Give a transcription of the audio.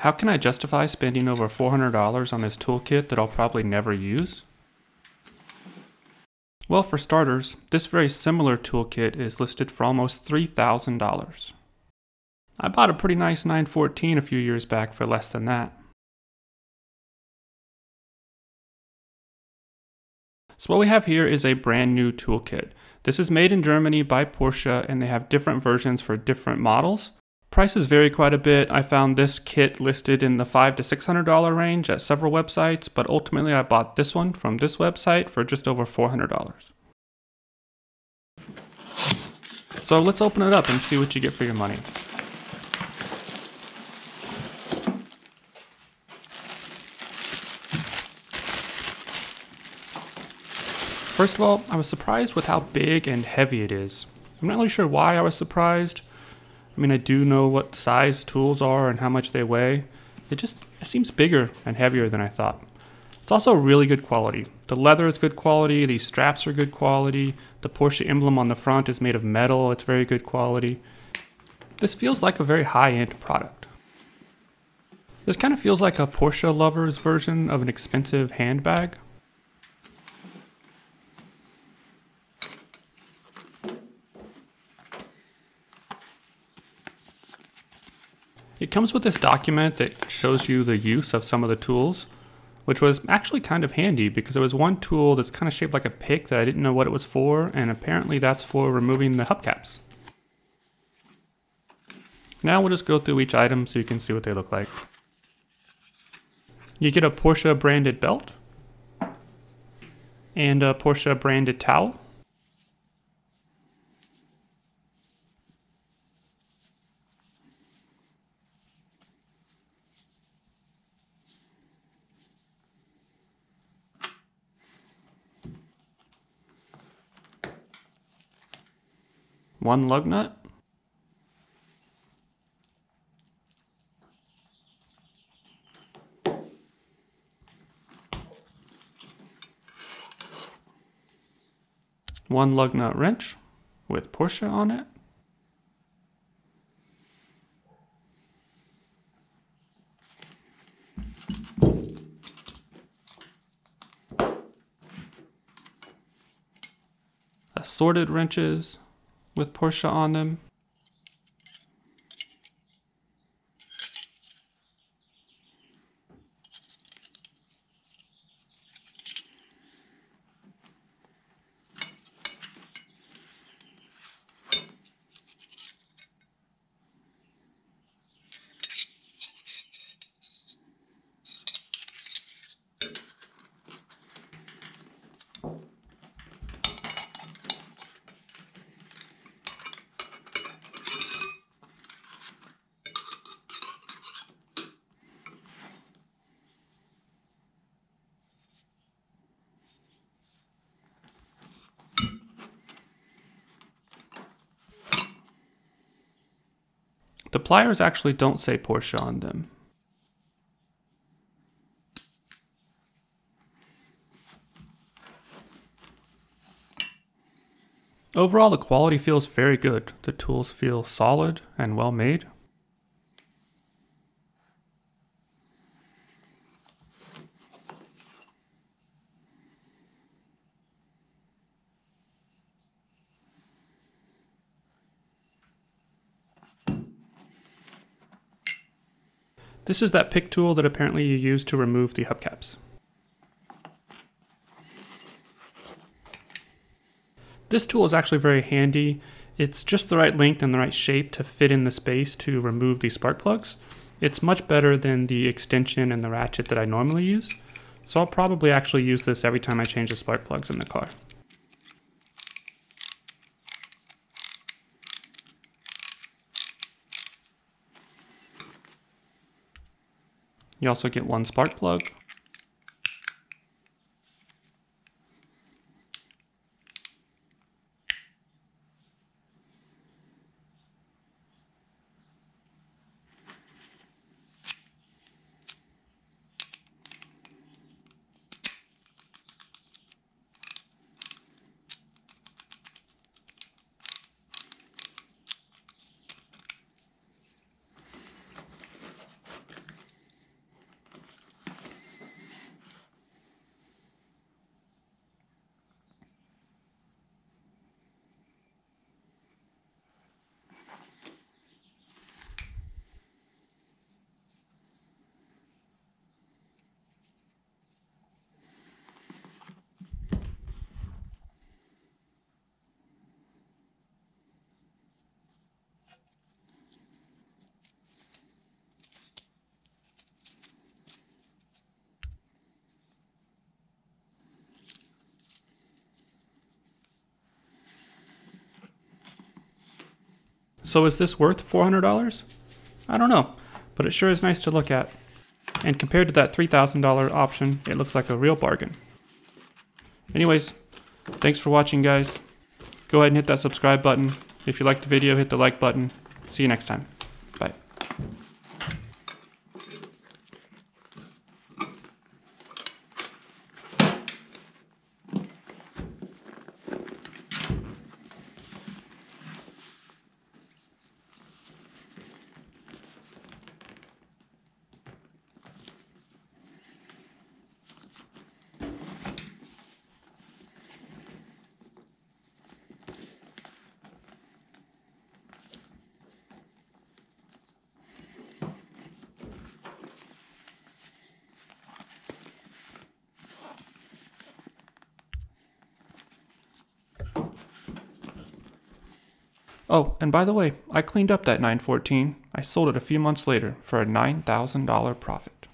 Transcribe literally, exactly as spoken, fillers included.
How can I justify spending over four hundred dollars on this toolkit that I'll probably never use? Well, for starters, this very similar toolkit is listed for almost three thousand dollars. I bought a pretty nice nine fourteen a few years back for less than that. So what we have here is a brand new toolkit. This is made in Germany by Porsche, and they have different versions for different models. Prices vary quite a bit. I found this kit listed in the five hundred to six hundred dollars range at several websites, but ultimately I bought this one from this website for just over four hundred dollars. So let's open it up and see what you get for your money. First of all, I was surprised with how big and heavy it is. I'm not really sure why I was surprised. I mean, I do know what size tools are and how much they weigh. It just it seems bigger and heavier than I thought. It's also really good quality. The leather is good quality, the straps are good quality, the Porsche emblem on the front is made of metal, it's very good quality. This feels like a very high-end product. This kind of feels like a Porsche lover's version of an expensive handbag. It comes with this document that shows you the use of some of the tools, which was actually kind of handy because there was one tool that's kind of shaped like a pig that I didn't know what it was for, and apparently that's for removing the hubcaps. Now we'll just go through each item so you can see what they look like. You get a Porsche branded belt and a Porsche branded towel. One lug nut. One lug nut wrench with Porsche on it. Assorted wrenches with Porsche on them. The pliers actually don't say Porsche on them. Overall, the quality feels very good. The tools feel solid and well made. This is that pick tool that apparently you use to remove the hubcaps. This tool is actually very handy. It's just the right length and the right shape to fit in the space to remove these spark plugs. It's much better than the extension and the ratchet that I normally use. So I'll probably actually use this every time I change the spark plugs in the car. You also get one spark plug. So is this worth four hundred dollars? I don't know, but it sure is nice to look at. And compared to that three thousand dollar option, it looks like a real bargain. Anyways, thanks for watching, guys. Go ahead and hit that subscribe button. If you liked the video, hit the like button. See you next time. Bye. Oh, and by the way, I cleaned up that nine fourteen. I sold it a few months later for a nine thousand dollar profit.